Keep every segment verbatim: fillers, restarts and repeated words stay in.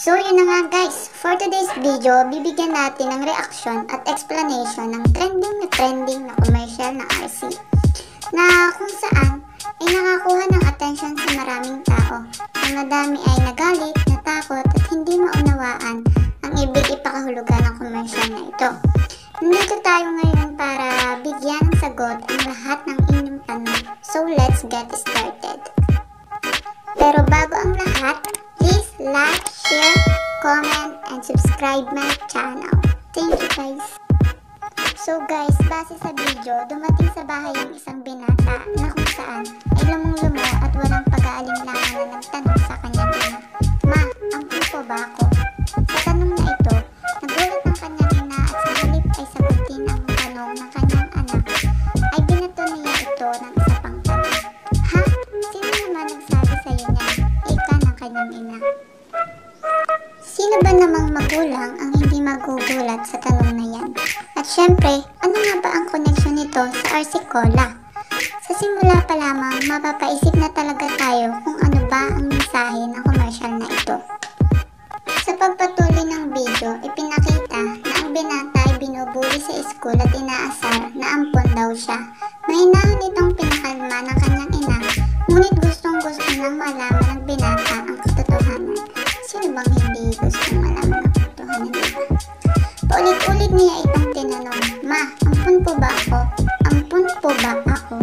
So yun na nga guys, for today's video, bibigyan natin ng reaction at explanation ng trending na trending na commercial na R C na kung saan ay nakakuha ng attention sa maraming tao. Ang madami ay nagalit, natakot at hindi maunawaan ang ibig ipakahulugan ng commercial na ito. Nandito tayo ngayon para bigyan ng sagot ang lahat ng inyong tanong. So let's get started. Pero bago ang lahat, please like, share, comment, and subscribe my channel. Thank you guys. So guys, base sa video, dumating sa bahay ang isang binata na kung saan ay lumong-lumo at walang pag-aalinlangan na nagtanong sa kanyang ina, "Ma, ampun po ba ako?" Sa tanong na ito, nagulat ang kanyang ina at sa halip ay sagutin ang tanong ng kanyang anak, ay binato niya ito ng isa pang tanong. "Ha? Sino naman nagsabi sa'yo niyan?" Ika ng kanyang ina. Sino ba namang magulang ang hindi magugulat sa tanong na yan? At syempre, ano nga ba ang connection nito sa R C Cola? Sa simula pa lamang, mapapaisip na talaga tayo kung ano ba ang mensahe ng commercial na ito. Sa pagpatuloy ng video, ipinakita na ang binata ay binubuli sa school at inaasar na ampon daw siya. Mahinahon itong pinakalma ng kanyang ina, ngunit gustong gusto nang malaman ng binata ang katotohanan. Sino bang hindi gusto malaman ang katotohanan, diba? Paulit-ulit niya itong tinanong, "Ma, ampun po ba ako? Ampun po ba ako?"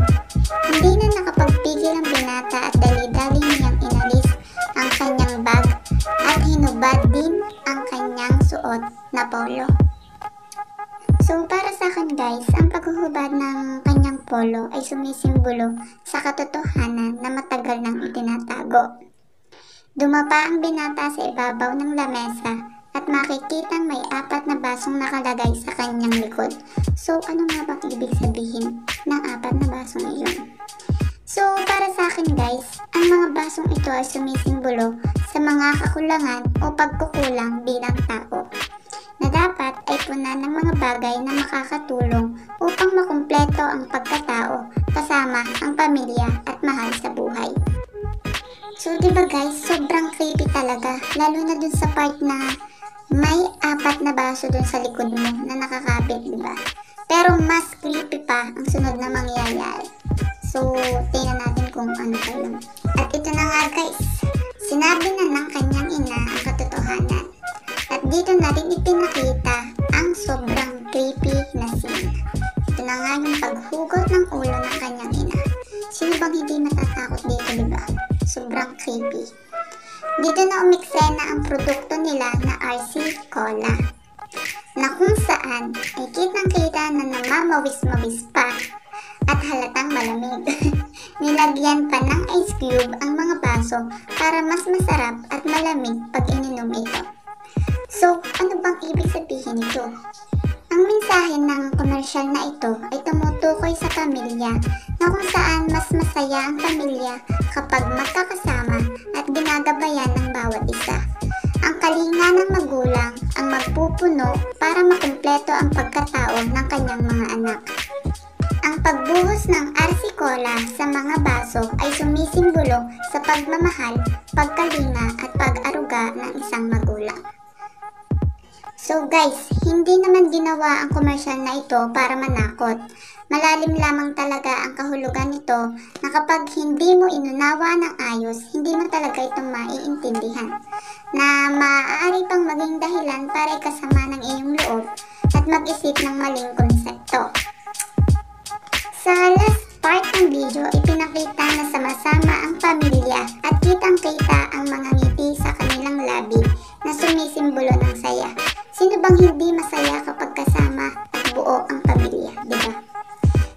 Hindi na nakapagpigil ang binata at dali-dali niyang inalis ang kanyang bag at hinubad din ang kanyang suot na polo. So para sa akin guys, ang paghuhubad ng kanyang polo ay sumisimbolo sa katotohanan na matagal nang itinatago. Dumapa ang binata sa ibabaw ng lamesa at makikitang may apat na basong nakalagay sa kanyang likod. So ano nga bang ibig sabihin ng apat na basong iyon? So para sa akin guys, ang mga basong ito ay sumisimbolo sa mga kakulangan o pagkukulang bilang tao na dapat ay punan ng mga bagay na makakatulong upang makumpleto ang pagkatao kasama ang pamilya at mahal sa buhay. So diba guys, sobrang creepy talaga, lalo na dun sa part na may apat na baso dun sa likod mo na nakakapit, diba? Pero mas creepy pa ang sunod na mangyayari. So tingnan natin kung ano pa yun. At ito na nga guys, sinabi na ng kanyang ina ang katotohanan. At dito natin ipinakita ang sobrang creepy na scene. Ito na nga yung paghugot ng ulo ng kanyang ina. Sino bang hindi matatakot dito, diba? Sobrang creepy. Dito na umiksena ang produkto nila na R C Cola, na kung saan ay kitang kita na namamawis-mawis pa at halatang malamig. Nilagyan pa ng ice cube ang mga baso para mas masarap at malamig pag ininom ito. So ano bang ibig sabihin nito? Ang mensahe ng commercial na ito ay tumutukoy sa pamilya, na kung saan mas masaya ang pamilya kapag magkakasama at ginagabayan ng bawat isa. Ang kalinga ng magulang ang magpupuno para makumpleto ang pagkatao ng kanyang mga anak. Ang pagbuhos ng R C Cola sa mga baso ay sumisimbolo sa pagmamahal, pagkalinga at pag-aruga ng isang magulang. So guys, hindi naman ginawa ang commercial na ito para manakot. Malalim lamang talaga ang kahulugan nito na kapag hindi mo inunawa ng ayos, hindi mo talaga itong maiintindihan. Na maaari pang maging dahilan para ikasama ng iyong loob at mag-isip ng maling konsepto. Sa last part ng video, ipinakita na sama-sama ang pamilya at kitang-kita ang mga ngiti sa kanilang labi na sumisimbolo ng saya. Sino bang hindi masaya kapag kasama at buo ang pamilya, diba?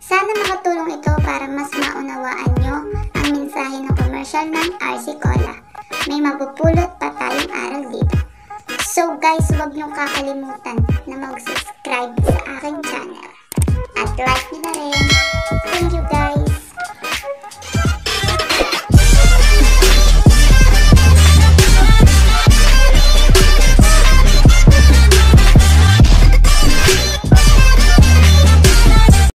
Sana makatulong ito para mas maunawaan nyo ang mensahe ng commercial ng R C Cola. May mapupulot pa tayong aral dito. So guys, huwag nyo kakalimutan na mag-subscribe sa aking channel. At like nyo na rin.